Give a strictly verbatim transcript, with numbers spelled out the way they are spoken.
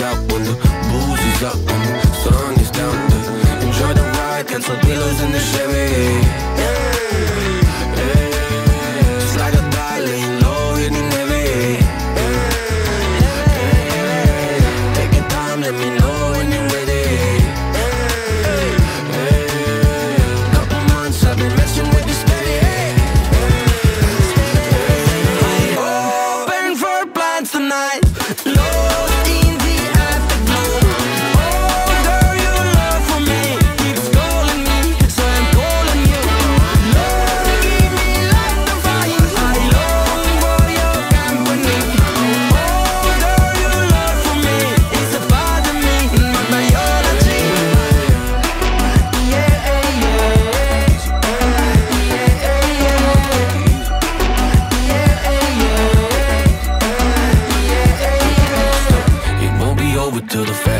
is out when the booze is up, when the sun is down. Enjoy the ride, cancel pillows in the Chevy. Yeah, yeah. Just like a dial, laying low, hitting heavy. Yeah, yeah. Take your time, let me know when you're ready. Yeah, yeah. Couple months I've been messing with this baby. Yeah, yeah. Open for plans tonight. To the fact